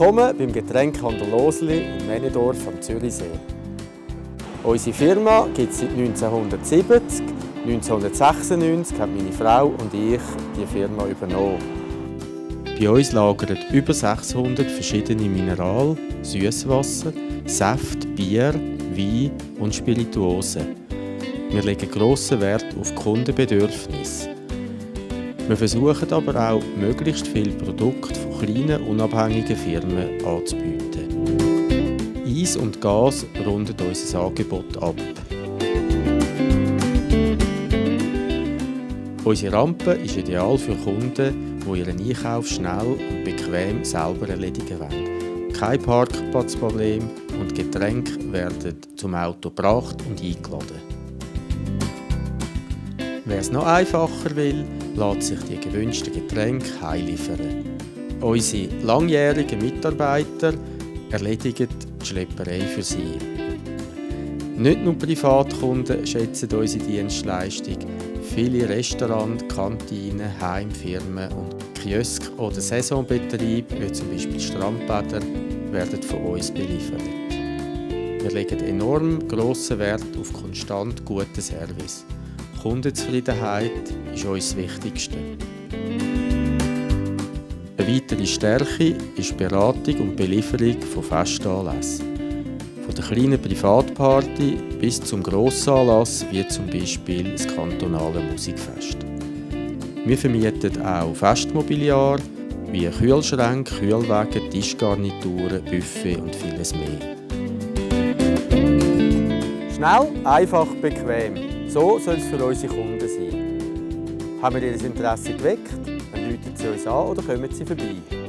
Willkommen beim Getränkehandel Loosli in Männedorf am Zürichsee. Unsere Firma gibt es seit 1970. 1996 haben meine Frau und ich die Firma übernommen. Bei uns lagern über 600 verschiedene Mineral-, Süßwasser-, Säfte, Bier, Wein und Spirituosen. Wir legen grossen Wert auf Kundenbedürfnisse. Wir versuchen aber auch, möglichst viele Produkte von kleinen, unabhängigen Firmen anzubieten. Eis und Gas runden unser Angebot ab. Unsere Rampe ist ideal für Kunden, die ihren Einkauf schnell und bequem selber erledigen wollen. Kein Parkplatzproblem und Getränke werden zum Auto gebracht und eingeladen. Wer es noch einfacher will, lässt sich die gewünschten Getränke heimliefern. Unsere langjährigen Mitarbeiter erledigen die Schlepperei für sie. Nicht nur Privatkunden schätzen unsere Dienstleistung. Viele Restaurants, Kantinen, Heimfirmen und Kiosk oder Saisonbetriebe, wie zum Beispiel Strandbäder, werden von uns beliefert. Wir legen enorm grossen Wert auf konstant guten Service. Kundenzufriedenheit ist uns das Wichtigste. Eine weitere Stärke ist die Beratung und Belieferung von Festanlässen. Von der kleinen Privatparty bis zum Grossanlass, wie zum Beispiel das kantonale Musikfest. Wir vermieten auch Festmobiliar, wie Kühlschränke, Kühlwagen, Tischgarnituren, Buffet und vieles mehr. Schnell, einfach, bequem. So soll es für unsere Kunden sein. Haben wir ihr Interesse geweckt, dann rufen Sie uns an oder kommen Sie vorbei.